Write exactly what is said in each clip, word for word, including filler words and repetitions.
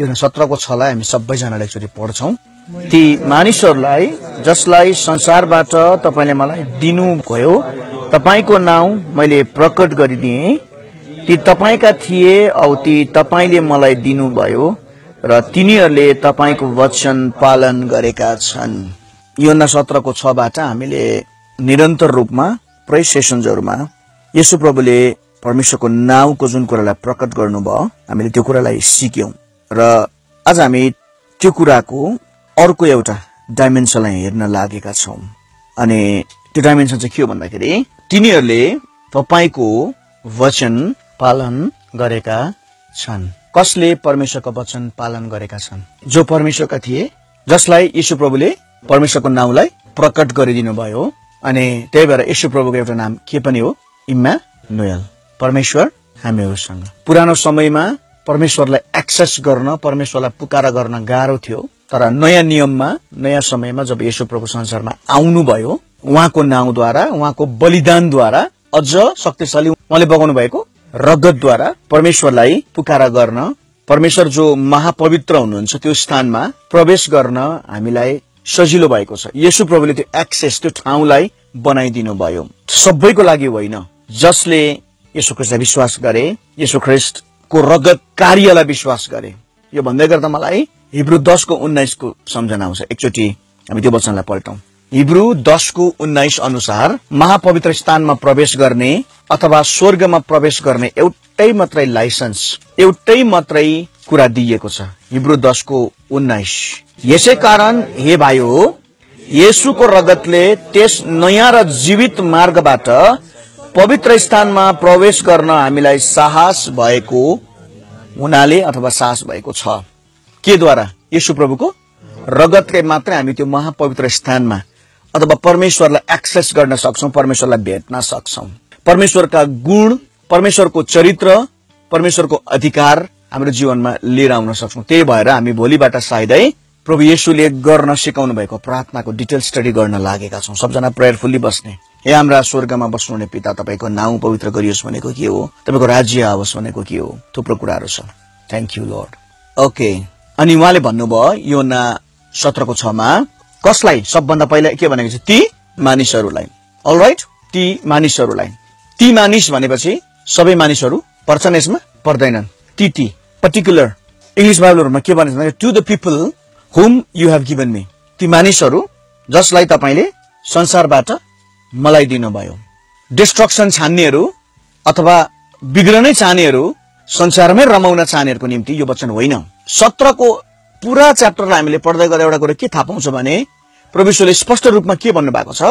यो सत्र को छलाई हामी सबैजनाले एकचोटी पढ्छौं। ती मानिसहरुलाई जसलाई संसारबाट तपाईले मलाई दिनु भयो तपाईको नाउँ मैले प्रकट गरिदिए, ती तपाईका थिए औ ती तपाईले मलाई दिनु भयो र तिनीहरुले तपाईको वचन पालन गरेका छन्। योना सत्र को छ बाट हामीले निरन्तर रूपमा प्रेयर सेसन्सहरुमा येशू प्रभुले परमेश्वरको नाउँको जुन कुरालाई प्रकट गर्नुभयो हामीले त्यो कुरालाई सिक्यौं र आज हामी त्यो कुराको अर्को एउटा डाइमेन्सनलाई हेर्न लागेका छौं। अनि त्यो डाइमेन्सन चाहिँ के हो भन्दाखेरि तिनीहरुले तपाईको वचन पालन गरेका छन्। कसले परमेश्वरको वचन पालन गरेका छन्? जो परमेश्वरका थिए, जसलाई येशू प्रभुले परमेश्वरको नाउँलाई प्रकट गरिदिनु भयो। अनि त्यही भएर येशू प्रभुको एउटा नाम के पनि हो, इम्मानुएल, परमेश्वर हामीहरूसँग। पुरानो समयमा परमेश्वरलाई एक्सेस गर्न, परमेश्वरलाई पुकारा गर्न गाह्रो थियो, तर नयाँ नियममा, नयाँ समयमा जब येशू प्रभु संसारमा आउनुभयो, उहाँको नाउँद्वारा, उहाँको बलिदानद्वारा, अझ शक्तिशाली उहाँले बगाउनु भएको रगतद्वारा परमेश्वरलाई पुकारा गर्न, परमेश्वर जो महापवित्र हुनुहुन्छ त्यो स्थानमा प्रवेश गर्न हामीलाई सजिलो भएको छ। येशू प्रभुले त्यो एक्सेस, त्यो ठाउँलाई बनाइदिनु भयो। सबैको लागि होइन, जसले येशू ख्रिस्टलाई विश्वास गरे, येशू ख्रिस्टको रगत कार्यलाई विश्वास गरे। यो भन्दै गर्दा मलाई हिब्रू दस को उन्नाइस को सम्झना आउँछ। एकचोटि हामी त्यो वचनलाई पल्टौं। हिब्रू दस को उन्नाइस अनुसार महापवित्र स्थानमा प्रवेश गर्ने अथवा स्वर्गमा प्रवेश गर्ने एउटै मात्रै लाइसेन्स, एउटै मात्रै कुरा दिएको छ। हिब्रू दस को उन्नाइस, यसै कारण हे भाइयो, येशूको रगतले त्यस नयाँ र जीवित मार्गबाट पवित्र स्थानमा प्रवेश गर्न हामीलाई साहस भएको हुनाले, अथवा साहस भएको छ के द्वारा? येशू प्रभुको रगतले मात्रै हामी त्यो महापवित्र स्थानमा अथवा परमेश्वरलाई एक्सेस गर्न सक्छौं, परमेश्वरलाई भेट्न सक्छौं। परमेश्वरका गुण, परमेश्वरको चरित्र, परमेश्वरको अधिकार हाम्रो जीवनमा लिएर आउन सक्छौं। त्यही भएर हामी भोलिबाट सायदै प्रभु येशूले गर्न सिकाउनु भएको प्रार्थनाको डिटेल स्टडी गर्न लागेका छौं। सबजना प्रेयरफुल्ली बस्ने। हे हाम्रा स्वर्गमा बस्नुहुने पिता, तपाईको नाउँ पवित्र गरियोस् भनेको के हो? तपाईको राज्य आओस् भनेको के हो? थुप्रो कुराहरू छ। Thank you lord. ओके, अनि उहाँले भन्नुभयो योना सत्र को छ मा कसलाई सबभन्दा पहिला के भनेको छ? ती मानिसहरुलाई। अलराइट, ती मानिसहरुलाई। ती मानिस भनेपछि सबै मानिसहरु पर्छन्, यसमा पर्दैनन्। ती ती पर्टिकुलर इंग्लिश बाइबलहरुमा के भनेको छ? To the people whom you have given me, ती मानिसहरु जसलाई तपाईले संसारबाट मलाई दिनुभयो। डिस्ट्रक्सन छान्नेहरु अथवा बिग्रनै चाहनेहरु, संसारमै रमाउन चाहनेहरुको निम्ति यो वचन होइन। सत्रको पूरा च्याप्टरलाई हामीले पढ्दै गर्दा एउटा कुरा के थाहा पाउँछ भने प्रभु येशूले स्पष्ट रूपमा के भन्नु भएको छ?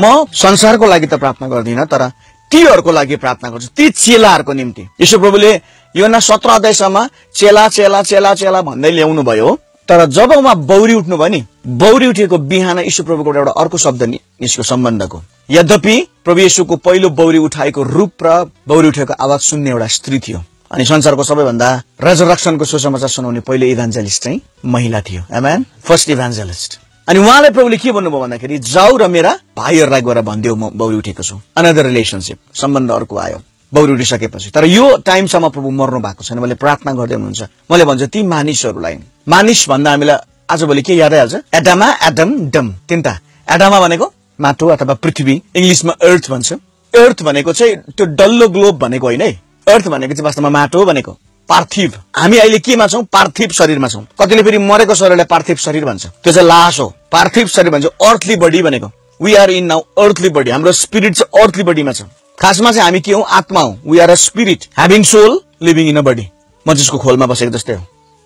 म संसारको लागि त प्रार्थना गर्दिन, तर तीहरुको लागि प्रार्थना गर्छु, ती चेलाहरुको निम्ति। येशू प्रभुले योना सत्र अध्यायसम्म चेला चेला चेला चेला भन्दै ल्याउनु भयो, तर जब उहाँ बौरी उठ्नु भयो नि, बौरी उठेको बिहान येशू प्रभुको एउटा अर्को शब्द निस्क्यो सम्बन्धको। यद्यपि प्रभु येशूको पहिलो बौरी उठाएको रूप र बौरी उठेको आवाज सुन्ने एउटा स्त्री थियो, अनि संसारको सबैभन्दा रेजरक्सनको सुसमाचार सुनाउने पहिलो इभान्जेलिस्ट चाहिँ महिला थियो। आमेन, फर्स्ट इभान्जेलिस्ट। अनि उहाँले प्रभुले के भन्नुभयो भन्दाखेरि, जाऊ र मेरा भाइहरूलाई गएर भन्देऊ म बौरी उठेको छु। अनदर रिलेशनशिप, सम्बन्ध अर्को आयो बौरी उठिसकेपछि। तर यो टाइमसम्म प्रभु मर्नु भएको छैन, मैले प्रार्थना गर्दै हुनुहुन्छ। मैले भन्छु ती मानिसहरूलाई। मानिस भन्दा हामीलाई आजभोलि के यादै हाल्छ? एडामा, एडम, डम, तिनटा। एडामा भनेको माटो अथवा पृथ्वी, इंग्लिशमा अर्थ भन्छ। अर्थ भनेको चाहिँ त्यो डल्लो ग्लोब भनेको होइन है। अर्थ भनेको चाहिँ वास्तवमा माटो भनेको पार्थिव। हामी अहिले केमा छौं? पार्थिव शरीरमा छौं। कतिले फेरि मरेको शरीरलाई पार्थिव शरीर भन्छ, त्यो चाहिँ लास हो। पार्थिव शरीर भन्छ अर्थली बडी भनेको। We are in now earthly body, हाम्रो स्पिरिट चाहिँ अर्थली बडीमा छ। खासमा चाहिँ हामी के हौ? आत्मा हौ। We are a spirit having soul living in a body. मजेसको खोलमा बसेको जस्तै हो।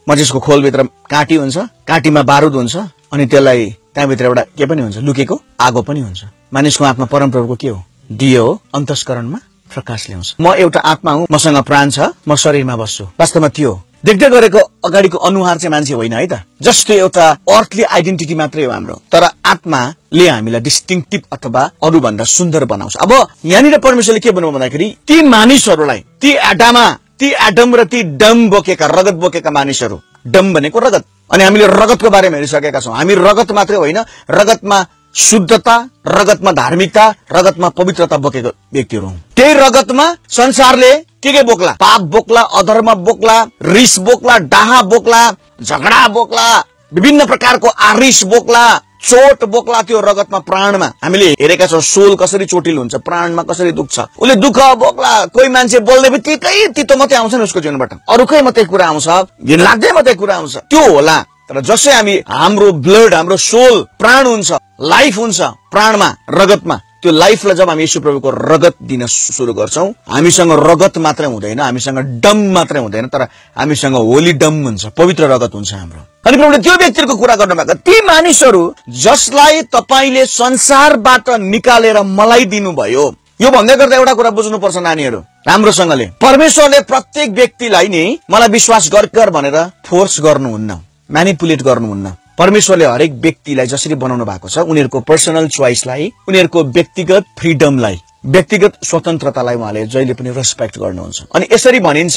मजेसको खोलभित्र काँटी हुन्छ, काँटीमा बारुद हुन्छ, अनि त्यसलाई त्यहाँभित्र एउटा के पनि हुन्छ, लुकेको आगो पनि हुन्छ। मानिसको आत्मा परमप्रभुको के हो? दियो हो, अन्तस्करणमा प्रकाश ल्याउँछ। म एउटा आत्मा हुँ, मसँग प्राण छ, म शरीरमा बस्छु। वास्तवमा त्यो देख्दै गरेको अगाडिको अनुहार चाहिँ मान्छे होइन है त। जस्तो एउटा अर्थली आइडेन्टिटी मात्रै हो हाम्रो, तर आत्माले हामीलाई डिस्टिङ्क्टिभ अथवा अरू भन्दा सुन्दर बनाउँछ। अब यहाँनिर परमेश्वरले के भन्नु भन्दाखेरि ती मानिसहरूलाई, ती आडामा, ती एडम र ती डम बोकेका, रगत बोकेका मानिसहरू। डम भनेको रगत। अनि हामीले रगतको बारेमा हेरिसकेका छौं। हामी रगत मात्रै होइन, रगतमा शुद्धता, रगत में धार्मिकता, रगत में पवित्रता बोक व्यक्ति हूं। त्यही रगत में संसार ने के के बोक्ला, पाप बोक्ला, अधर्म बोक्ला, रिस बोक्ला, डाहा बोक्ला, झगड़ा बोक्ला, विभिन्न प्रकार को आरिस बोक्ला, चोट बोक्ला त्यो रगत में प्राण में। हामीले हेरेका छौं सोल कसरी चोटिल हुन्छ, प्राण में कसरी दुख्छ, उले दुख बोक्ला। कोही मान्छे बोल्ने बित्तिकै तितो मात्रै आउँछ नि उसको जीवनबाट, अरुकै मात्रै कुरा आउँछ, घिन लाग्दै मात्रै कुरा आउँछ, त्यो होला। तर जसै हामी हाम्रो ब्लड, हाम्रो सोल, प्राण हुन्छ, लाइफ हुन्छ प्राणमा, रगतमा, त्यो लाइफलाई जब हामी येशू प्रभुको रगत दिन सुरु गर्छौं, हामीसँग रगत मात्र हुँदैन, हामीसँग डम मात्र हुँदैन, तर हामीसँग होली डम हुन्छ, पवित्र रगत हुन्छ हाम्रो। अनि प्रभुले त्यो व्यक्तिको कुरा गर्नु भएको, ती मानिसहरू जसलाई तपाईले संसारबाट निकालेर मलाई दिनुभयो। यो भन्दै गर्दा एउटा कुरा बुझ्नुपर्छ नानीहरू राम्रोसँगले, परमेश्वरले प्रत्येक व्यक्तिलाई नि मलाई विश्वास गर भनेर फोर्स गर्नुहुन्न, म्यानिपुलेट गर्नुहुन्न। परमेश्वरले हरेक व्यक्तिलाई जसरी बनाउनु भएको छ, उनीहरूको पर्सनल चोइसलाई, उनीहरूको व्यक्तिगत फ्रीडमलाई, व्यक्तिगत स्वतन्त्रतालाई उहाँले जहिले पनि रेस्पेक्ट गर्नुहुन्छ। अनि यसरी भनिन्छ,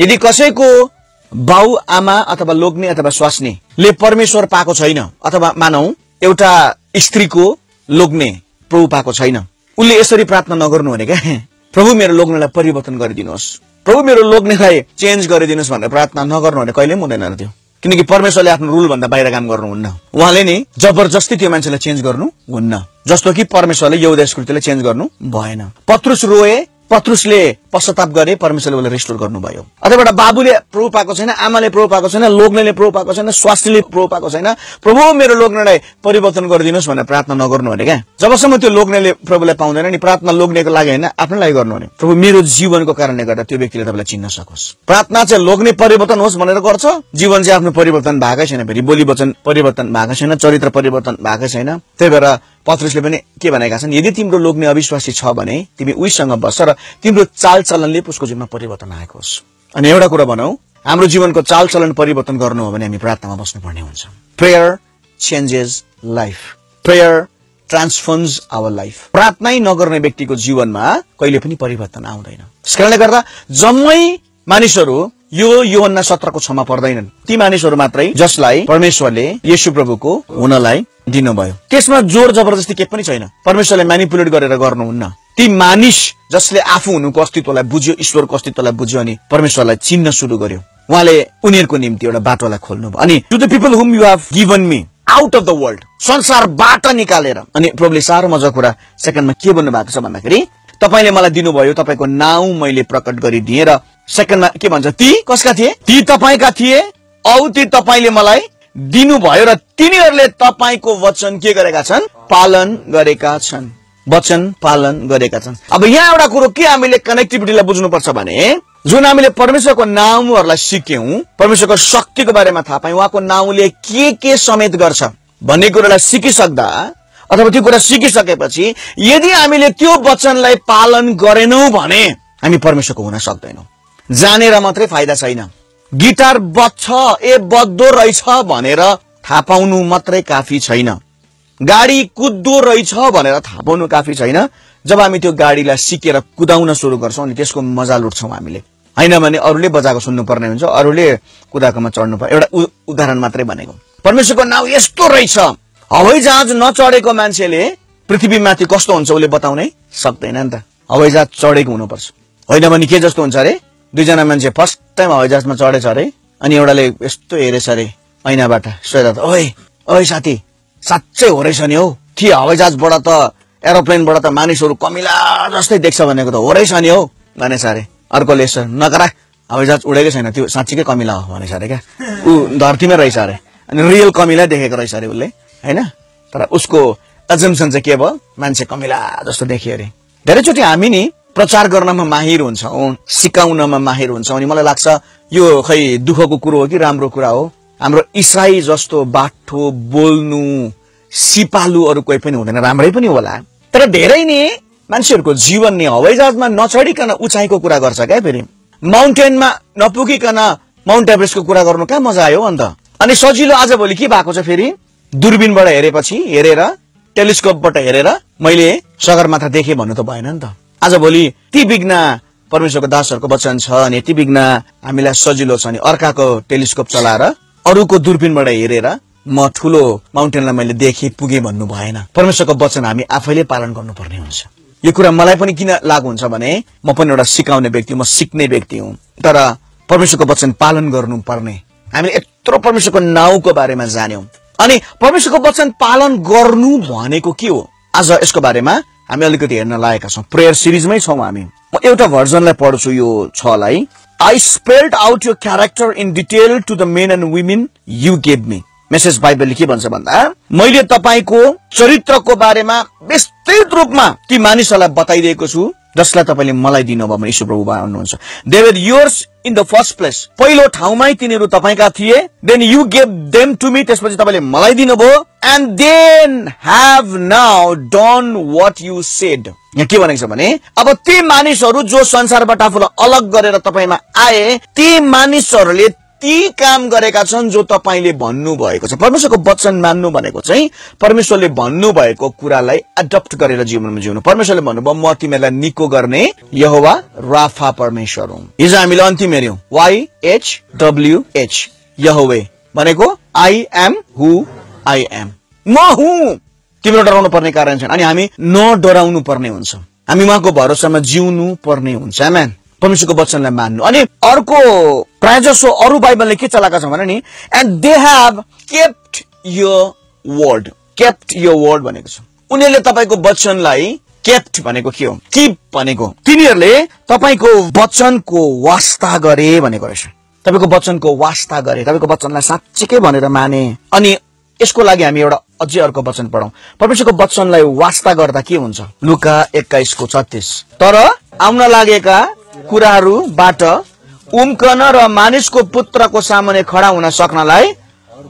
यदि कसैको बाउ आमा अथवा लोग्ने अथवा स्वास्नीले परमेश्वर पाएको छैन, अथवा मानौ एउटा स्त्रीको लोग्ने प्रभु पाएको छैन, उनले यसरी प्रार्थना नगर्नु भने के, प्रभु मेरो लोग्नेलाई परिवर्तन गरिदिनुहोस्, प्रभु मेरो लोग्नेलाई चेन्ज गरिदिनुहोस् भनेर प्रार्थना नगर्नु भने कहिले हुँदैन र त्यो, क्योंकि परमेश्वरले आफ्नो रूल भन्दा बाहिर काम गर्नुहुन्न। उहाँले नि जबरजस्ती त्यो मान्छेलाई चेन्ज गर्नुहुन्न, जस्तो कि परमेश्वरले यहुदा इस्करियोतलाई चेन्ज गर्नु भएन। पत्रुस रोए, पत्रुसले पश्चाताप गरे, परमेश्वरले उनलाई रिस्टोर गर्नुभयो। अथवा एउटा बाबुले प्रभु पाएको छैन, आमाले प्रभु पाएको छैन, लोग्नेले प्रभु पाएको छैन, स्वास्नीले प्रभु पाएको छैन, प्रभु मेरो लोग्नेलाई परिवर्तन गरिदिनुहोस् भनेर प्रार्थना नगर्नु भने क्या, जबसम्म त्यो लोग्नेले प्रभुलाई पाउँदैन नि, प्रार्थना लोग्नेको लागि हैन, आफ्नो लागि गर्नुहुने। प्रभु मेरो जीवनको कारणले गर्दा त्यो व्यक्तिले तपाईलाई चिन्न सकोस्। प्रार्थना चाहिँ लोग्ने परिवर्तन होस् भनेर गर्छ, जीवन चाहिँ आफ्नो परिवर्तन भएकै छैन, फेरि बोली वचन परिवर्तन भएकै छैन, चरित्र परिवर्तन भएकै छैन। त्यही भएर पत्रुसले पनि के भनेका छन्, यदि तिम्रो लोग्ने अविश्वासी छ भने तिमी उहीसँग बस र तिम्रो चाल चलनले उसको जीवनमा परिवर्तन आएको होस्। अनि एउटा कुरा भनौं, हाम्रो जीवनको चाल चलन परिवर्तन गर्नु हो भने हामी प्रार्थनामा बस्नुपर्ने हुन्छ। Prayer changes life, prayer transforms our life. प्रार्थना नगर्ने व्यक्तिको जीवनमा कहिले पनि परिवर्तन आउँदैन। त्यसकारणले गर्दा जम्मै मानिसहरू यो योहन्ना सत्रको क्षमा पर्दैनन्, ती मानिसहरू मात्रै जसलाई परमेश्वरले येशू प्रभुको हुनलाई दिनुभयो। त्यसमा जोर जबरजस्ती के पनि छैन, परमेश्वरले म्यानिपुलेट गरेर गर्नुहुन्न। ती मानिस जसले आफू हुनुको अस्तित्वलाई बुझ्यो, ईश्वरको अस्तित्वलाई बुझ्यो अनि परमेश्वरलाई चिन्न सुरु गर्यो, उहाँले उनीहरूको निम्ति एउटा बाटोलाई खोल्नुभयो। अनि to the people whom you have given me out of the world, संसारबाट निकालेर। अनि प्रभुले साह्रो मजा कुरा सेकेन्डमा के भन्नु भएको छ भन्दाखेरि, तपाईले मलाई दिनुभयो, तपाईको नाउँ मैले प्रकट गरिदिए। र सेकेन्डमा के भन्छ, ती कसका थिए, ती तपाईका थिए औ ती तपाईले मलाई दिनुभयो र तिनीहरूले तपाईको वचन के गरेका छन्, पालन गरेका छन्, वचन पालन गरेका छन्। अब यहाँ एउटा कुरो के हामीले कनेक्टिभिटीलाई बुझ्नुपर्छ भने, जुन हामीले परमेश्वरको नाउँहरूलाई सिक्यौं, परमेश्वरको शक्तिको बारेमा थाहा पायौं, उहाँको नाउँले के के समेत गर्छ भन्ने कुरालाई सिकिसक्दा, अथवा त्यो कुरा सिकिसकेपछि यदि हामीले त्यो वचनलाई पालन गरेनौं भने हामी परमेश्वरको हुन सक्दैनौं। जानेर मात्रै फाइदा छैन, गिटार बज्छ ए बज्दो रहेछ भनेर थाहा पाउनु मात्रै काफी छैन, गाडी कुद्दो रहेछ भनेर थाहा पाउनु काफी छैन। जब हामी त्यो गाडीलाई सिकेर कुदाउन सुरु गर्छौं अनि त्यसको मजा लुट्छौं हामीले, हैन भने अरूले बजाएको सुन्नुपर्ने हुन्छ, अरूले कुदाएकोमा चढ्नु पर्छ। एउटा उदाहरण मात्रै भनेको, परमेश्वरको नाउँ यस्तो रहेछ, हवाईजहाज नचढेको मान्छेले पृथ्वीमाथि कस्तो हुन्छ उसले बताउनै सक्दैन नि त। हवाईजहाज चढेको हुनुपर्छ, होइन भने के जस्तो हुन्छ अरे, दुईजना मान्छे फर्स्ट टाइम हवाईजहाजमा चढेछ अरे, अनि एउटाले यस्तो हेरेछ अरे ऐनाबाट, सोधेर ओइ ओइ साथी साच्चै हो रहेछ नि हौ, के हवाईजहाजबाट त एरोप्लेनबाट त मानिसहरू कमिला जस्तै देख्छ भनेको त हो रहेछ नि हौ भनेछ अरे। अर्कोले यसो नकरा, हवाईजहाज उडेकै छैन, त्यो साँच्चीकै कमिला हो भनेछ अरे क्या, ऊ धरतीमै रहेछ अरे, अनि रियल कमिला देखेको रहेछ अरे उसले, होइन। तर उसको एजम्पसन चाहिँ के भयो, मान्छे कमिला जस्तो देख्यो अरे। धेरैचोटि हामी नि प्रचार गर्नमा माहिर हुन्छौँ, सिकाउनमा माहिर हुन्छौँ, अनि मलाई लाग्छ यो खै दुःखको कुरो हो कि राम्रो कुरा हो, हाम्रो इसाई जस्तो बाठो बोल्नु सिपालु अरू कोही पनि हुँदैन, राम्रै पनि होला। तर धेरै नै मान्छेहरूको जीवन नै हवाईजहाजमा नचढिकन उचाइको कुरा गर्छ क्या, फेरि माउन्टेनमा नपुगिकन माउन्ट एभरेस्टको कुरा गर्नु कहाँ मजा आयो अन्त। अनि सजिलो आजभोलि के भएको छ, फेरि दूरबीनबाट हेरेपछि हेरेर टेलिस्कोपबाट हेरेर मैले सगरमाथा देखेँ भन्नु त भएन नि त। आजभोलि ती विघ्न परमेश्वरको दासहरूको वचन छ, अनि ती विघ्न हामीलाई सजिलो छ, अनि अर्काको टेलिस्कोप चलाएर अरूको दूरबीनबाट हेरेर म ठूलो माउन्टेनलाई मैले देखे पुगे भन्नु भएन। परमेश्वरको वचन हामी आफैले पालन गर्नुपर्ने हुन्छ। यो कुरा मलाई पनि किन लागु हुन्छ भने म पनि एउटा सिकाउने व्यक्ति, म सिक्ने व्यक्ति हुँ, तर परमेश्वरको वचन पालन गर्नुपर्ने। हामीले यत्रो परमेश्वरको नाउँको बारेमा जान्यौं अनि परमेश्वरको वचन पालन गर्नु भनेको के हो? आज यसको बारेमा हामी अलिकति हेर्न लागेका छौं। प्रेयर सिरिजमै छौं हामी। म एउटा भर्जनलाई पढ्छु यो छलाई। I spelled out your character in detail to the men and women you gave me. Message Bible के भन्छ भन्दा मैले तपाईको चरित्रको बारेमा विस्तृत रूपमा ती मानिसहरूलाई बताइदिएको छु जसलाई तपाईले मलाई दिनुभयो भने ईश्वर प्रभु भन्नुहुन्छ। They were yours in the first place. पहिलो ठाउँमै तिनीहरू तपाईका थिए। Then you gave them to me. त्यसपछि तपाईले मलाई दिनुभयो। And then have now done what you said. यहाँ के भनेको छ भने अब ती मानिसहरू जो संसारबाट आफूलाई अलग गरेर तपाईमा आए ती मानिसहरूले ती काम गरेका छन् जो तपाईले भन्नु भएको छ। परमेश्वरको वचन मान्नु भनेको चाहिँ परमेश्वरले भन्नु भएको कुरालाई एडप्ट गरेर जीवनमा जिउनु। परमेश्वरले भन्नुभयो म तिमीलाई निको गर्ने यहोवा राफा परमेश्वर हुँ। हिजो हामीले अन्तिम हेर्यौं Y H W H Yahweh भनेको I am who I am. म हुँ। तिम्रो डराउनु पर्ने कारण छन् अनि हामी नडराउनु पर्ने हुन्छ। हामी उहाँको भरोसामा जिउनु पर्ने हुन्छ। आमेन। परमेश्वरको वचनलाई मान्नु। अनि अर्को प्रायजसो अरु बाइबलले के चलाका छ भने नि and they have kept your word. Kept your word भनेको छ उनीहरूले तपाईको वचनलाई केप्ट भनेको के हो? कीप भनेको तिनीहरूले तपाईको वचनको वास्ता गरे भनेको रहेछ। तपाईको वचनको वास्ता गरे, तपाईको वचनलाई साँच्चै भनेर माने। अनि यसको लागि हामी एउटा अझै अर्को वचन पढौं। परमेश्वरको वचनलाई वास्ता गर्दा के हुन्छ? लुका एक्काइस को छत्तीस। तर आउन लागेका कुराहरूबाट उम्कन र मानिसको पुत्रको सामने खडा हुन सक्नलाई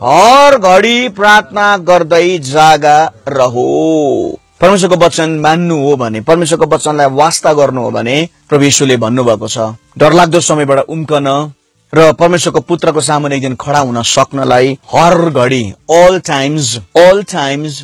हर घडी प्रार्थना गर्दै जागा रहो। परमेश्वरको वचन मान्नु हो भने, परमेश्वरको वचनलाई वास्ता गर्नु हो भने प्रभु येशूले भन्नुभएको छ डरलाग्दो समयबाट उम्कन र परमेश्वरको पुत्रको सामने एक दिन खडा हुन सक्नलाई हर घडी all times all times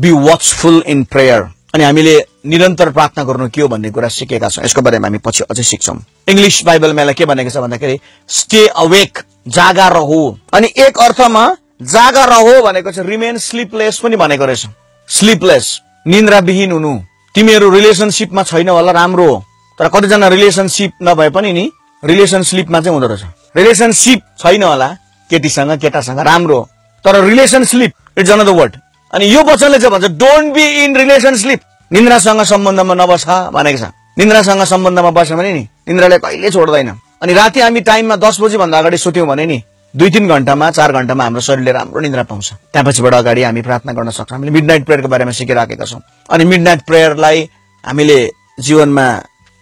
be watchful in prayer. अनि हामीले निरन्तर प्रार्थना गर्नु के हो भन्ने कुरा सिकेका छौं। यसको बारेमा हामी पछि अझै सिक्छौं। इंग्लिश बाइबलमा के भनेको छ भन्दाखेरि स्टे अवेक जागा रहो। अनि एक अर्थमा जागा रहो भनेको चाहिँ रिमेन स्लिपलेस पनि भनेको रहेछ। स्लिपलेस निन्द्राविहीन हुनु। तिमीहरू रिलेशनशिपमा छैन होला राम्रो हो, तर कतिजना रिलेशनशिप नभए पनि नि रिलेशनशिपमा चाहिँ हुँदो रहेछ। रिलेशनशिप छैन होला केटीसँग केटासँग राम्रो हो, तर रिलेशनशिप इट्स अनदर वर्ड। अनि यो वचनले चाहिँ भन्छ डोन्ट बी इन रिलेशनशिप। निन्द्रासँग सम्बन्धमा नबस भनेको छ। निन्द्रासँग सम्बन्धमा बस्यो भने नि निन्द्राले कहिले छोड्दैन। अनि राति हामी टाइममा दस बजी भन्दा अगाडि सुत्यौं भने नि दुई तीन घण्टामा चार घण्टामा हाम्रो शरीरले राम्रो निन्द्रा पाउँछ। त्यहाँ पछिबाट अगाडि हामी प्रार्थना गर्न सक्छौं। हामीले मिडनाइट प्रेयरको बारेमा सिकिराखेका छौं अनि मिडनाइट प्रेयरलाई हामीले जीवनमा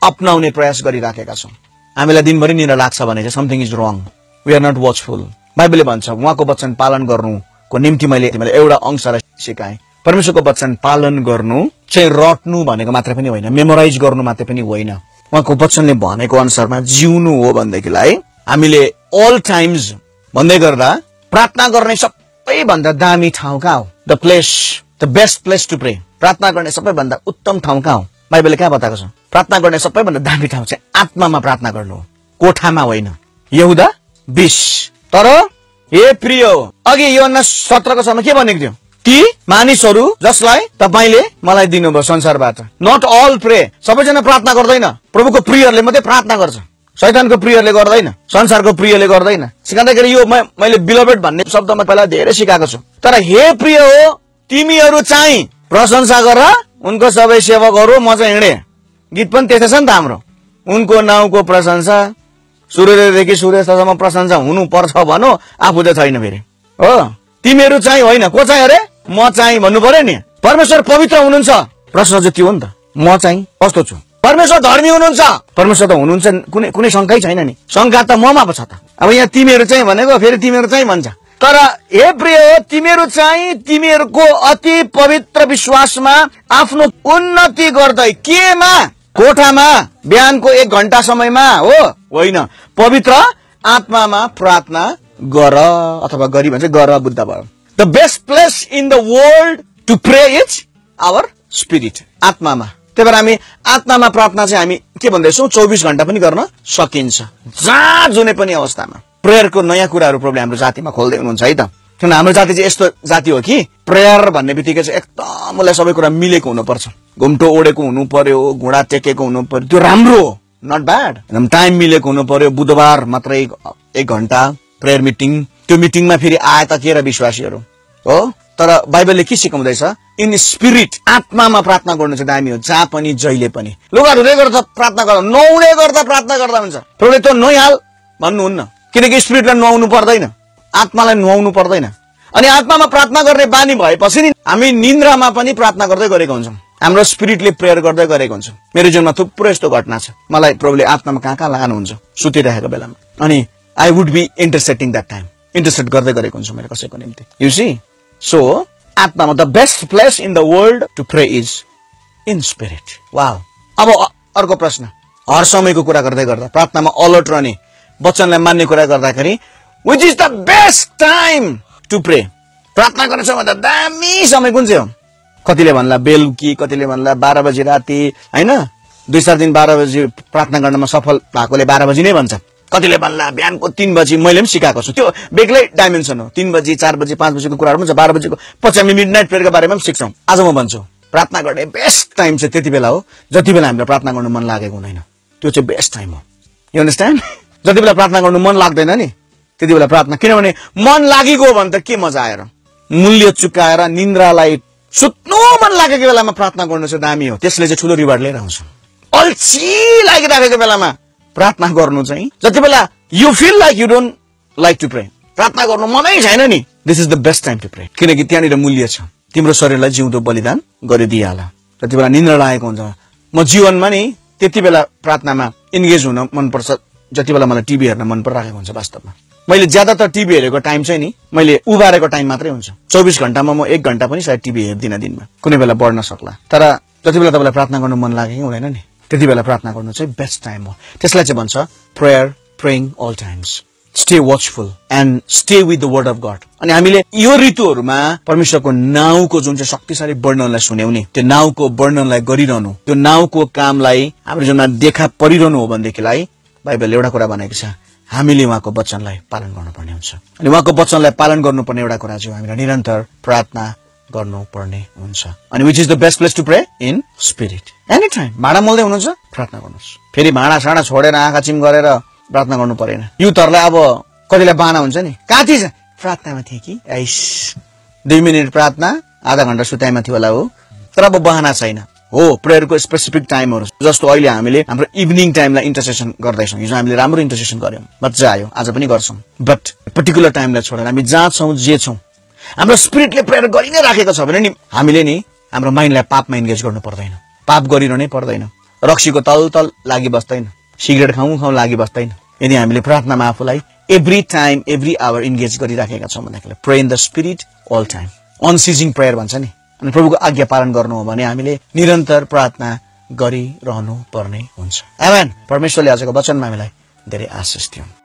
अपनाउने प्रयास गरिराखेका छौं। हामीलाई दिनभरि निन्द्रा लाग्छ भने चाहिँ something is wrong. We are not watchful. बाइबलले भन्छ उहाँको वचन पालन गर्नुको निम्ति मैले तिमीलाई एउटा अंशलाई सिकाएँ। परमेश्वरको वचन पालन गर्नु चाहिँ रट्नु भनेको मात्र पनि होइन, मेमोराइज गर्नु मात्र पनि होइन। उहाँको वचनले भनेको अनुसारमा जिउनु हो भनेदेखिलाई हामीले अल टाइम्स भन्दै गर्दा प्रार्थना गर्ने सबैभन्दा दामी ठाउँ कहाँ हो? The place the best place to pray. प्रार्थना गर्ने सबैभन्दा उत्तम ठाउँ कहाँ हो? बाइबलले कहाँ बताएको छ? प्रार्थना गर्ने सबैभन्दा दामी ठाउँ चाहिँ आत्मामा प्रार्थना गर्नु हो, कोठामा होइन। यहुदा बीस। तर हे प्रिय अघि योहन्ना सत्रको समय के भनेको थियो? ती मानिसहरू जसलाई तपाईले मलाई दिनुभयो संसारबाट। Not all pray. सबैजना प्रार्थना गर्दैन। प्रभुको प्रियहरूले मात्रै प्रार्थना गर्छ, शैतानको प्रियहरूले गर्दैन, संसारको प्रियहरूले गर्दैन। सिकाउँदाखेरि यो मैले बिलोभेड भन्ने शब्दमा पहिला धेरै सिकाएको छु। तर हे प्रिय हो तिमीहरू चाहिँ प्रशंसा गर उनको सबै सेवकहरू। म चाहिँ हिँडे गीत पनि त्यस्तै छ नि त हाम्रो। उनको नाउँको प्रशंसा सूर्यदेखि सूर्यास्तसम्म प्रशंसा हुनुपर्छ भनौ, आफू चाहिँ छैन फेरि। हो तिमीहरू चाहिँ होइन, को चाहिँ? अरे म चाहिँ भन्नु पर्यो नि। परमेश्वर पवित्र हुनुहुन्छ। प्रश्न चाहिँ त्यो हो नि त, म चाहिँ कस्तो छु? परमेश्वर धर्मी हुनुहुन्छ। परमेश्वर त हुनुहुन्छ, कुनै कुनै शङ्कै छैन नि। शङ्का त ममा पो छ त। अब यहाँ तिमीहरू चाहिँ भनेको फेरि तिमीहरू चाहिँ भन्छ। तर हे प्रिय हो तिमीहरू चाहिँ तिमीहरूको अति पवित्र विश्वासमा आफ्नो उन्नति गर्दै केमा? कोठामा बिहानको एक घण्टा समयमा हो होइन, पवित्र आत्मामा प्रार्थना गर अथवा गरी भन्छ गर। बुद्ध भयो। The best place in the world to pray is our spirit, आत्मामा। त्यही भएर हामी आत्मामा प्रार्थना चाहिँ हामी के भन्दैछौँ चौबिस घण्टा पनि गर्न सकिन्छ जहाँ जुनै पनि अवस्थामा। प्रेयरको नयाँ कुराहरू प्रभुले हाम्रो जातिमा खोल्दै हुनुहुन्छ है त। किनभने हाम्रो जाति चाहिँ यस्तो जाति हो कि प्रेयर भन्ने बित्तिकै चाहिँ एकदम मलाई सबै कुरा मिलेको हुनुपर्छ। घुम्टो ओडेको हुनु पर्यो, घुँडा टेकेको हुनु पर्यो, त्यो राम्रो हो, नट ब्याड। एकदम टाइम मिलेको हुनु पर्यो, बुधबार मात्रै एक घण्टा प्रेयर मिटिङ, त्यो मिटिङमा फेरि आए त के र विश्वासीहरू हो। तर बाइबलले के सिकाउँदैछ? इन स्पिरिट, आत्मामा प्रार्थना गर्नु चाहिँ दामी हो, जहाँ पनि जहिले पनि। लोकहरूले गर्दा प्रार्थना गर्दा, नौले गर्दा प्रार्थना गर्दा हुन्छ, प्रभुले त्यो नौहाल भन्नुहुन्न, किनकि स्पिरिटलाई नुहाउनु पर्दैन, आत्मालाई नुहाउनु पर्दैन। अनि आत्मामा प्रार्थना गर्ने बानी भएपछि नि हामी निन्द्रामा पनि प्रार्थना गर्दै गरेको हुन्छौँ, हाम्रो स्पिरिटले प्रेयर गर्दै गरेको हुन्छौँ। मेरो जीवनमा थुप्रै यस्तो घटना छ, मलाई प्रभुले आत्मामा कहाँ कहाँ लानुहुन्छ सुतिरहेको बेलामा, अनि I would be interceding that time, intercede गर्दै गरेको हुन्छु मेरो कसैको निम्ति। यु सी, सो आत्मामा the best place in the world to pray is in spirit. Wow. अब अर्को प्रश्न, हर समयको कुरा गर्दै गर्दा प्रार्थनामा अलर्ट रहने, वचनलाई मान्ने कुरा गर्दाखेरि which is the best time to pray, प्रार्थना गर्ने सबभन्दा दामी समय कुन चाहिँ हो? कतिले भन्ला बेलुकी, कतिले भन्ला बाह्र बजी राति, होइन? दुई चार दिन बाह्र बजी प्रार्थना गर्नमा सफल भएकोले बाह्र बजी नै भन्छ, कतिले भन्ला बिहानको तीन बजी। मैले पनि सिकाएको छु, त्यो बेग्लै डाइमेन्सन हो। तीन बजी, चार बजी, पाँच बजीको कुराहरू पनि छ, बाह्र बजीको पछि हामी मिडनाइट प्रेयरको बारेमा पनि सिक्छौँ। आज म भन्छु प्रार्थना गर्ने बेस्ट टाइम चाहिँ त्यति बेला हो जति बेला हामीलाई प्रार्थना गर्नु मन लागेको हुँदैन, त्यो चाहिँ बेस्ट टाइम हो। You understand? जति बेला प्रार्थना गर्नु मन लाग्दैन नि त्यति बेला प्रार्थना, किनभने मन लागेको हो भने त के मजा आएर मूल्य चुकाएर निन्द्रालाई सुत्नु मन लागेको बेलामा प्रार्थना गर्नु चाहिँ दामी हो, त्यसले चाहिँ ठुलो रिवार्ड लिएर आउँछ। अल्छी लागिरहेको बेलामा प्रार्थना गर्नु चाहिँ, जति बेला you feel like you don't like to pray, प्रार्थना गर्नु मनै छैन नि, this is the best time to pray, किनकि त्यहाँनिर मूल्य छ, तिम्रो शरीरलाई जिउँदो बलिदान गरिदिइहाल। जति बेला निन्द्रा लागेको हुन्छ, म जीवनमा नि त्यति बेला प्रार्थनामा इन्गेज हुन मनपर्छ जति बेला मलाई टिभी हेर्न मन परिरहेको हुन्छ। वास्तवमा मैले ज्यादातर टिभी हेरेको टाइम चाहिँ नि मैले उभारेको टाइम मात्रै हुन्छ, चौबिस घण्टामा म एक घण्टा पनि सायद टिभी हेर्दिनँ दिनमा, कुनै बेला बढ्न सक्ला। तर जति बेला तपाईँलाई प्रार्थना गर्नु मन लागेकै हुँदैन नि त्यति बेला प्रार्थना गर्नु चाहिँ बेस्ट टाइम हो। त्यसलाई चाहिँ भन्छ prayer, praying all times, stay watchful and stay with the word of God. अनि हामीले यो ऋतुहरूमा परमेश्वरको नाउँको जुन चाहिँ शक्तिशाली वर्णनलाई सुन्यौने, त्यो नाउँको वर्णनलाई गरिरहनु, त्यो नाउँको कामलाई हाम्रो जीवनमा देखा परिरहनु हो भनेदेखिलाई बाइबलले एउटा कुरा भनेको छ, हामीले उहाँको वचनलाई पालन गर्नुपर्ने हुन्छ। अनि उहाँको वचनलाई पालन गर्नुपर्ने एउटा कुरा चाहिँ हामीलाई निरन्तर प्रार्थना गर्नुपर्ने हुन्छ। अनि which is the best place to pray in spirit. Any time भाँडा मोल्दै हुनुहुन्छ प्रार्थना गर्नुहोस्, फेरि भाँडा साँडा छोडेर आँखा चिम गरेर प्रार्थना गर्नु परेन। युथहरूलाई अब कतिलाई बाना हुन्छ नि, कहाँ थिएछ? प्रार्थनामा थिएँ कि आइस, दुई मिनट प्रार्थना, आधा घन्टा सुताइमा थियो होला हो, तर अब बहाना छैन हो। प्रेयरको स्पेसिफिक टाइमहरू, जस्तो अहिले हामीले हाम्रो इभिनिङ टाइमलाई इन्टरसेसन गर्दैछौँ, हिजो हामीले राम्रो इन्टरसेसन गर्यौँ, मजा आयो, आज पनि गर्छौँ, बट पर्टिकुलर टाइमलाई छोडेर हामी जहाँ छौँ जे छौँ हाम्रो स्पिरिटले प्रेयर गरि नै राखेको छ भने नि हामीले नि हाम्रो माइन्डलाई पापमा इन्गेज गर्नु पर्दैन, पाप गरिरहनै पर्दैन, रक्सीको तल तल लागि बस्दैन, सिगरेट खाउँ खाउँ लागि बस्दैन। यदि हामीले प्रार्थनामा आफूलाई every time every hour engage गरिराखेका छौँ भन्दाखेरि pray in the spirit all time, unceasing prayer भन्छ नि। अनि प्रभुको आज्ञा पालन गर्नु हो भने हामीले निरन्तर प्रार्थना गरिरहनु पर्ने हुन्छ। आमेन। परमेश्वरले आजको वचनमा हामीलाई धेरै आशिष दिउन्।